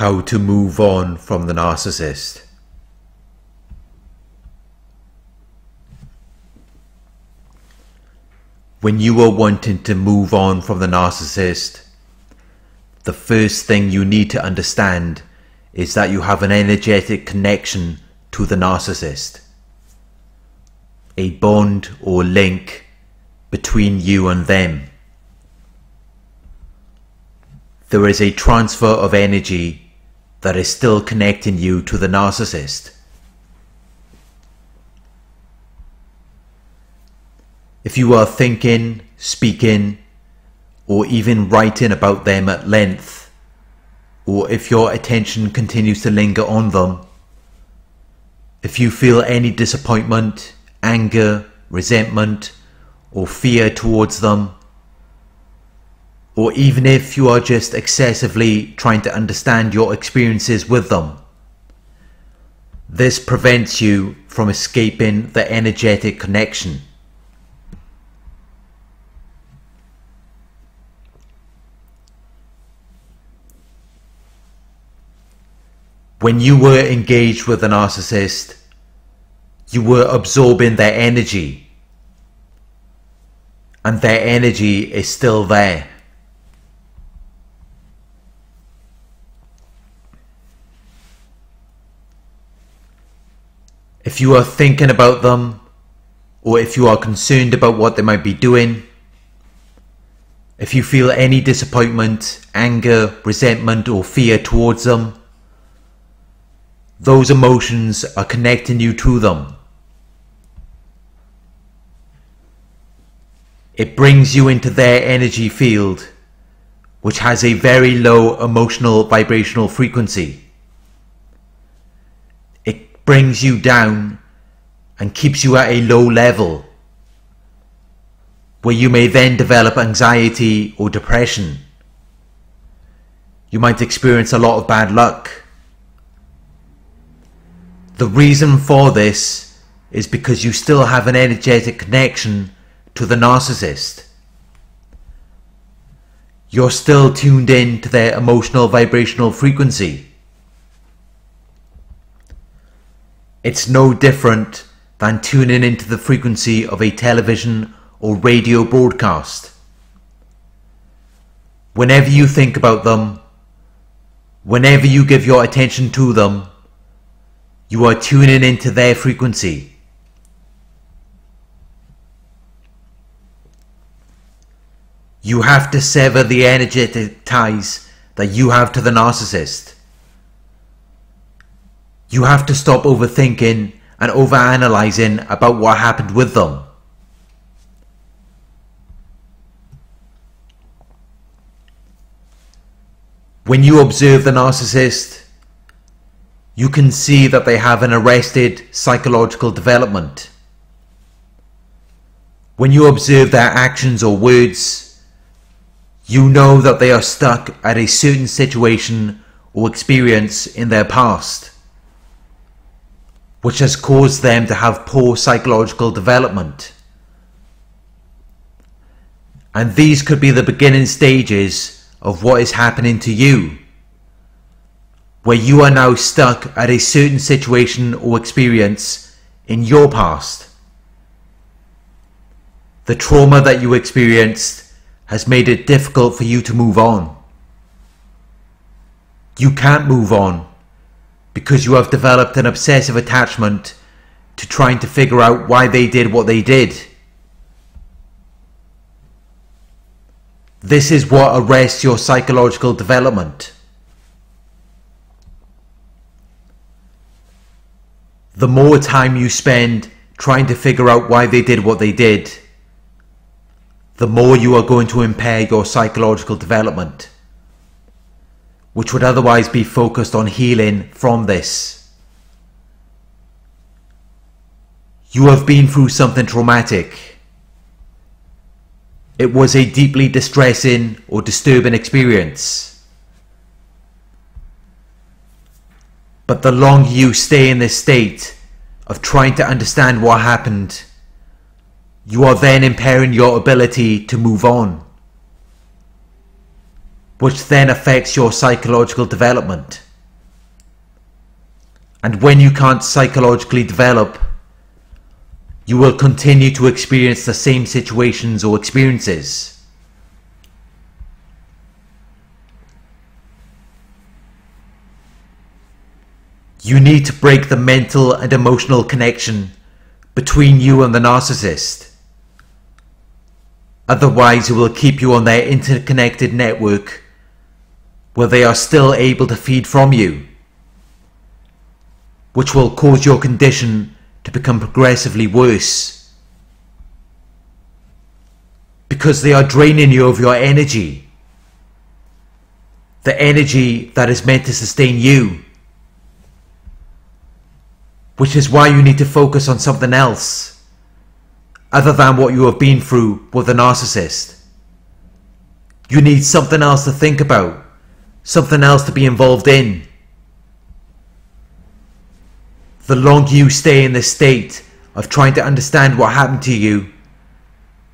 how to move on from the narcissist. When you are wanting to move on from the narcissist, the first thing you need to understand is that you have an energetic connection to the narcissist, a bond or link between you and them. There is a transfer of energy that is still connecting you to the narcissist. If you are thinking, speaking, or even writing about them at length, or if your attention continues to linger on them, if you feel any disappointment, anger, resentment, or fear towards them, or even if you are just excessively trying to understand your experiences with them, this prevents you from escaping the energetic connection. When you were engaged with a narcissist, you were absorbing their energy, and their energy is still there. If you are thinking about them, or if you are concerned about what they might be doing, if you feel any disappointment, anger, resentment, or fear towards them, those emotions are connecting you to them. It brings you into their energy field, which has a very low emotional vibrational frequency. It brings you down and keeps you at a low level, where you may then develop anxiety or depression. You might experience a lot of bad luck. The reason for this is because you still have an energetic connection to the narcissist. You're still tuned in to their emotional vibrational frequency. It's no different than tuning into the frequency of a television or radio broadcast. Whenever you think about them, whenever you give your attention to them, you are tuning into their frequency. You have to sever the energetic ties that you have to the narcissist. You have to stop overthinking and overanalyzing about what happened with them. When you observe the narcissist, you can see that they have an arrested psychological development. When you observe their actions or words, you know that they are stuck at a certain situation or experience in their past, which has caused them to have poor psychological development. And these could be the beginning stages of what is happening to you, where you are now stuck at a certain situation or experience in your past. The trauma that you experienced has made it difficult for you to move on. You can't move on because you have developed an obsessive attachment to trying to figure out why they did what they did. This is what arrests your psychological development. The more time you spend trying to figure out why they did what they did, the more you are going to impair your psychological development, which would otherwise be focused on healing from this. You have been through something traumatic. It was a deeply distressing or disturbing experience. But the longer you stay in this state of trying to understand what happened, you are then impairing your ability to move on, which then affects your psychological development. And when you can't psychologically develop, you will continue to experience the same situations or experiences. You need to break the mental and emotional connection between you and the narcissist. Otherwise, it will keep you on their interconnected network where they are still able to feed from you, which will cause your condition to become progressively worse, because they are draining you of your energy, the energy that is meant to sustain you, which is why you need to focus on something else other than what you have been through with a narcissist. You need something else to think about, something else to be involved in. The longer you stay in this state of trying to understand what happened to you,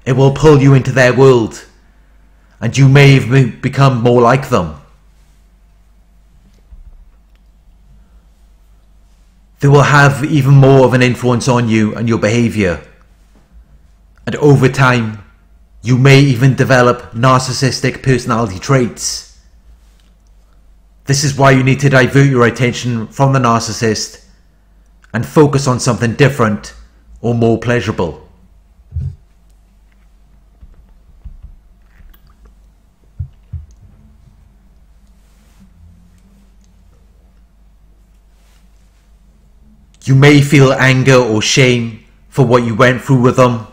it will pull you into their world, and you may even become more like them. They will have even more of an influence on you and your behavior, and over time, you may even develop narcissistic personality traits. This is why you need to divert your attention from the narcissist and focus on something different or more pleasurable. You may feel anger or shame for what you went through with them,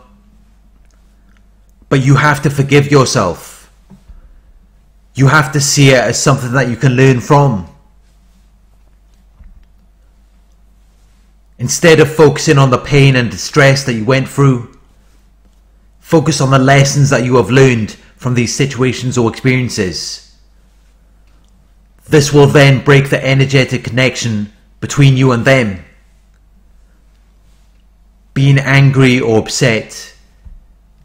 but you have to forgive yourself. You have to see it as something that you can learn from. Instead of focusing on the pain and distress that you went through, focus on the lessons that you have learned from these situations or experiences. This will then break the energetic connection between you and them. Being angry or upset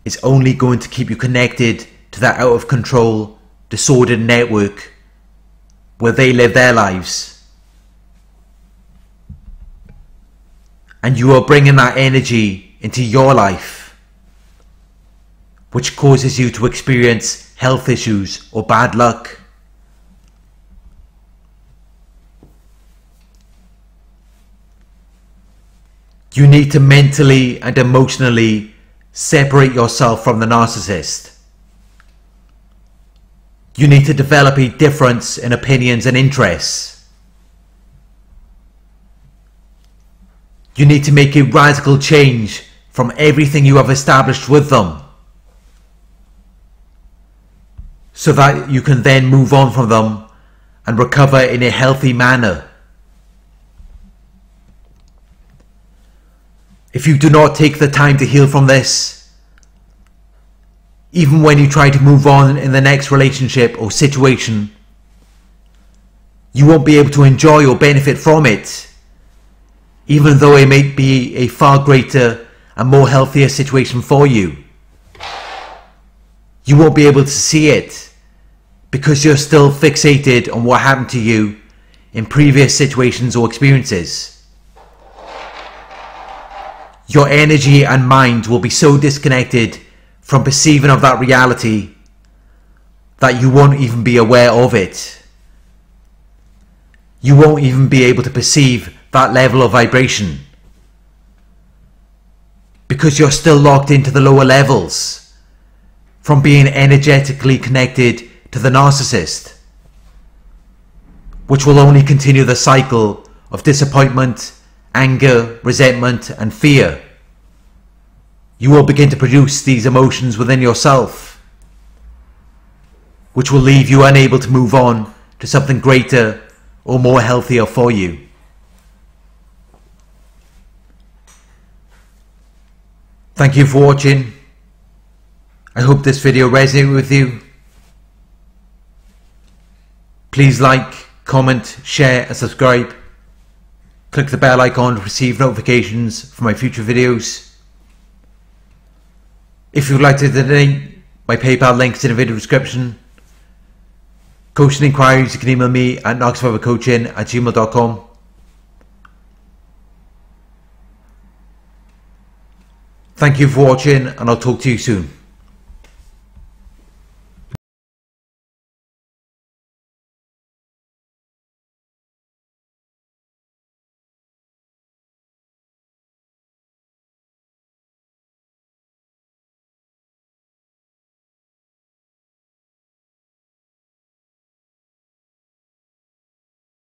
is only going to keep you connected to that out of control, disordered network where they live their lives. And you are bringing that energy into your life, which causes you to experience health issues or bad luck. You need to mentally and emotionally separate yourself from the narcissist. You need to develop a difference in opinions and interests. You need to make a radical change from everything you have established with them, so that you can then move on from them and recover in a healthy manner. If you do not take the time to heal from this, even when you try to move on in the next relationship or situation, you won't be able to enjoy or benefit from it, even though it may be a far greater and more healthier situation for you. You won't be able to see it because you're still fixated on what happened to you in previous situations or experiences. Your energy and mind will be so disconnected from perceiving of that reality that you won't even be aware of it. You won't even be able to perceive that level of vibration, because you're still locked into the lower levels from being energetically connected to the narcissist, which will only continue the cycle of disappointment, anger, resentment, and fear. You will begin to produce these emotions within yourself, which will leave you unable to move on to something greater or more healthier for you. Thank you for watching. I hope this video resonated with you. Please like, comment, share and subscribe. Click the bell icon to receive notifications for my future videos. If you would like to donate, my PayPal link is in the video description. Coaching inquiries, you can email me at knoxforevercoaching@gmail.com. Thank you for watching, and I'll talk to you soon.